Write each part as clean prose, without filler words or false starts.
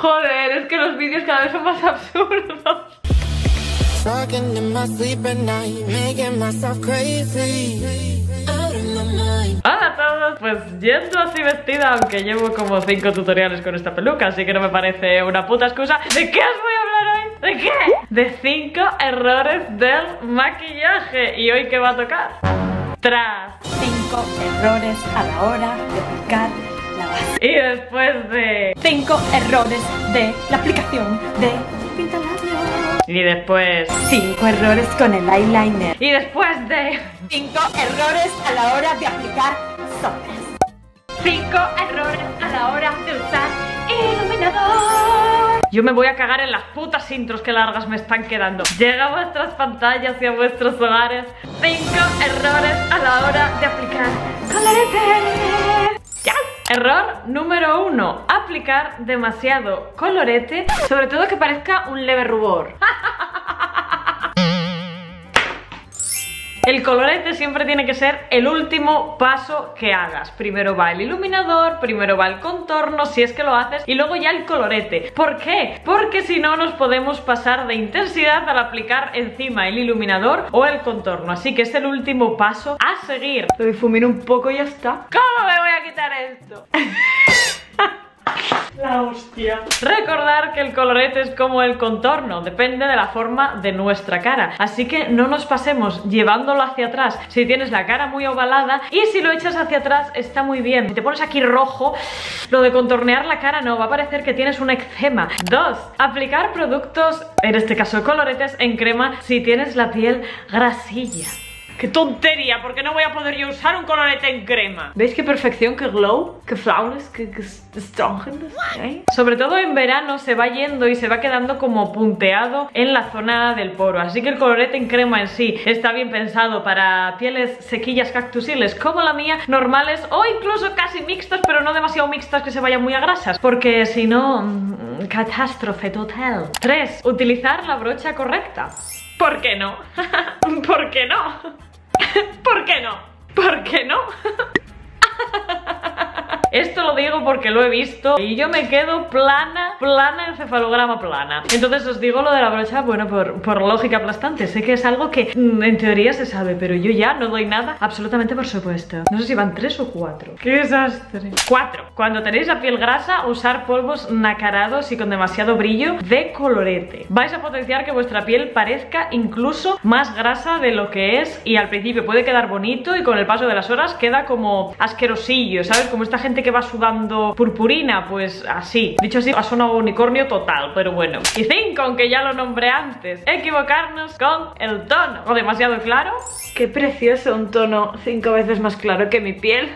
Joder, es que los vídeos cada vez son más absurdos. Hola a todos, pues yendo así vestida, aunque llevo como 5 tutoriales con esta peluca, así que no me parece una puta excusa. ¿De qué os voy a hablar hoy? ¿De qué? De 5 errores del maquillaje. ¿Y hoy qué va a tocar? Tras 5 errores a la hora de aplicar la base. Y después de 5 errores de la aplicación de pintalabios. Y después 5 errores con el eyeliner. Y después de 5 errores a la hora de aplicar sombras. 5 errores a la hora de usar iluminador. Yo me voy a cagar en las putas intros que largas me están quedando. Llega a vuestras pantallas y a vuestros hogares 5 errores a la hora de aplicar colorete. ¡Ya! Error número 1, aplicar demasiado colorete, sobre todo que parezca un leve rubor. El colorete siempre tiene que ser el último paso que hagas. Primero va el iluminador, primero va el contorno, si es que lo haces, y luego ya el colorete. ¿Por qué? Porque si no nos podemos pasar de intensidad al aplicar encima el iluminador o el contorno. Así que es el último paso a seguir. Lo difumino un poco y ya está. ¿Cómo me voy a quitar esto? La hostia. Recordar que el colorete es como el contorno, depende de la forma de nuestra cara, así que no nos pasemos llevándolo hacia atrás. Si tienes la cara muy ovalada y si lo echas hacia atrás está muy bien. Si te pones aquí rojo, lo de contornear la cara no, va a parecer que tienes un eczema. 2. Aplicar productos, en este caso coloretes, en crema si tienes la piel grasilla. ¡Qué tontería! ¿Por qué no voy a poder yo usar un colorete en crema? ¿Veis qué perfección? ¿Qué glow? ¿Qué flawless? ¿Qué strongness? ¿Eh? Sobre todo en verano se va yendo y se va quedando como punteado en la zona del poro. Así que el colorete en crema en sí está bien pensado para pieles sequillas cactusiles como la mía, normales o incluso casi mixtas, pero no demasiado mixtas que se vayan muy a grasas, porque si no, catástrofe total. 3. Utilizar la brocha correcta. ¿Por qué no? ¿Por qué no? ¿Por qué no? ¿Por qué no? Esto lo digo porque lo he visto y yo me quedo plana, plana, encefalograma plana. Entonces os digo lo de la brocha, bueno, por lógica aplastante. Sé que es algo que en teoría se sabe, pero yo ya no doy nada absolutamente por supuesto. No sé si van 3 o 4. ¡Qué desastre! 4. Cuando tenéis la piel grasa, usar polvos nacarados y con demasiado brillo de colorete. Vais a potenciar que vuestra piel parezca incluso más grasa de lo que es y al principio puede quedar bonito y con el paso de las horas queda como asquerosillo, ¿sabes? Como esta gente que va sudando purpurina, pues así. Dicho así, ha sonado unicornio total, pero bueno. Y 5, aunque ya lo nombré antes, equivocarnos con el tono. ¿O demasiado claro? Qué precioso un tono 5 veces más claro que mi piel.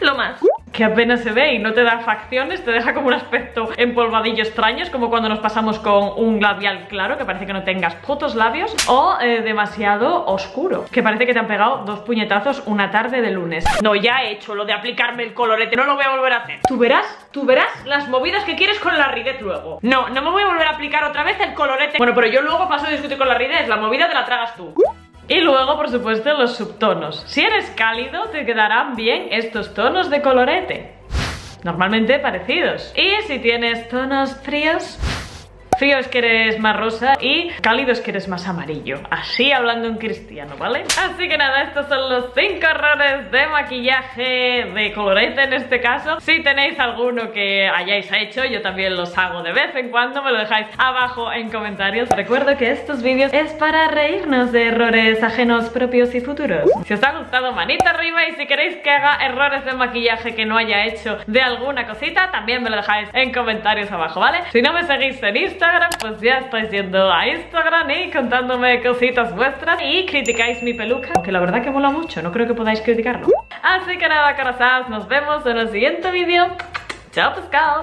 Lo más. Que apenas se ve y no te da facciones, te deja como un aspecto empolvadillo extraño. Es como cuando nos pasamos con un labial claro, que parece que no tengas putos labios. O demasiado oscuro, que parece que te han pegado 2 puñetazos una tarde de lunes. No, ya he hecho lo de aplicarme el colorete, no lo voy a volver a hacer. Tú verás las movidas que quieres con la Ridet luego. No me voy a volver a aplicar otra vez el colorete. Bueno, pero yo luego paso a discutir con la Ridet, la movida te la tragas tú. Y luego, por supuesto, los subtonos. Si eres cálido, te quedarán bien estos tonos de colorete, normalmente parecidos. Y si tienes tonos fríos, frío es que eres más rosa y cálido es que eres más amarillo. Así hablando en cristiano, ¿vale? Así que nada, estos son los 5 errores de maquillaje, de colorete en este caso. Si tenéis alguno que hayáis hecho, yo también los hago de vez en cuando, me lo dejáis abajo en comentarios. Recuerdo que estos vídeos es para reírnos de errores ajenos, propios y futuros. Si os ha gustado, manita arriba, y si queréis que haga errores de maquillaje que no haya hecho de alguna cosita, también me lo dejáis en comentarios abajo, ¿vale? Si no me seguís en Instagram, pues ya estáis yendo a Instagram y contándome cositas vuestras y criticáis mi peluca, aunque la verdad que mola mucho, no creo que podáis criticarlo. Así que nada, corazones, nos vemos en el siguiente vídeo. Chao, pescados.